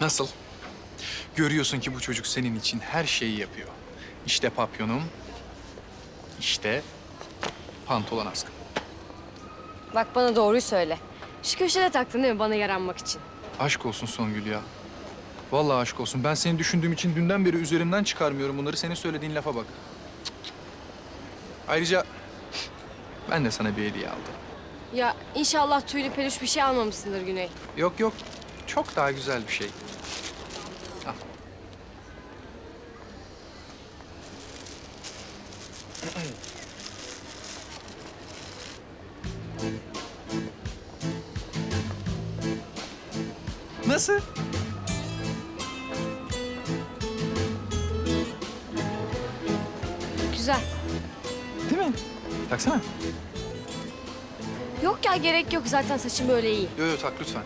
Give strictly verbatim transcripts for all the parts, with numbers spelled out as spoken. Nasıl? Görüyorsun ki bu çocuk senin için her şeyi yapıyor. İşte papyonum, işte pantolon askım. Bak bana doğruyu söyle. Şu köşede taktın değil mi bana yaranmak için? Aşk olsun Songül ya. Vallahi aşk olsun. Ben seni düşündüğüm için dünden beri üzerimden çıkarmıyorum bunları. Senin söylediğin lafa bak. Ayrıca ben de sana bir hediye aldım. Ya inşallah tüylü peluş bir şey almamışsındır Güney. Yok yok. Çok daha güzel bir şey. Al. Nasıl? Güzel. Değil mi? Taksana. Yok ya, gerek yok. Zaten saçım böyle iyi. Yok yok, tak lütfen.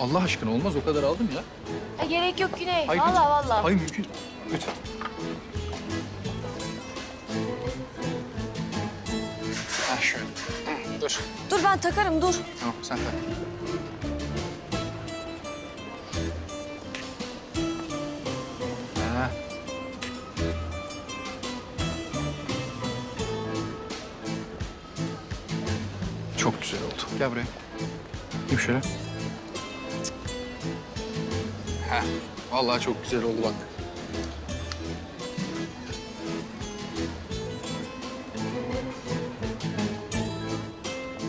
Allah aşkına olmaz, o kadar aldım ya. E, gerek yok Güney. Hayır, vallahi vallahi. Hayır mümkün. Lütfen. Ha şöyle. Dur. Dur ben takarım dur. Tamam sen tak. Ha. Çok güzel oldu. Gel buraya. Gümşera. Heh, vallahi çok güzel oldu bak.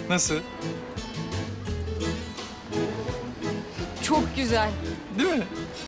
Nasıl? Çok güzel. Değil mi?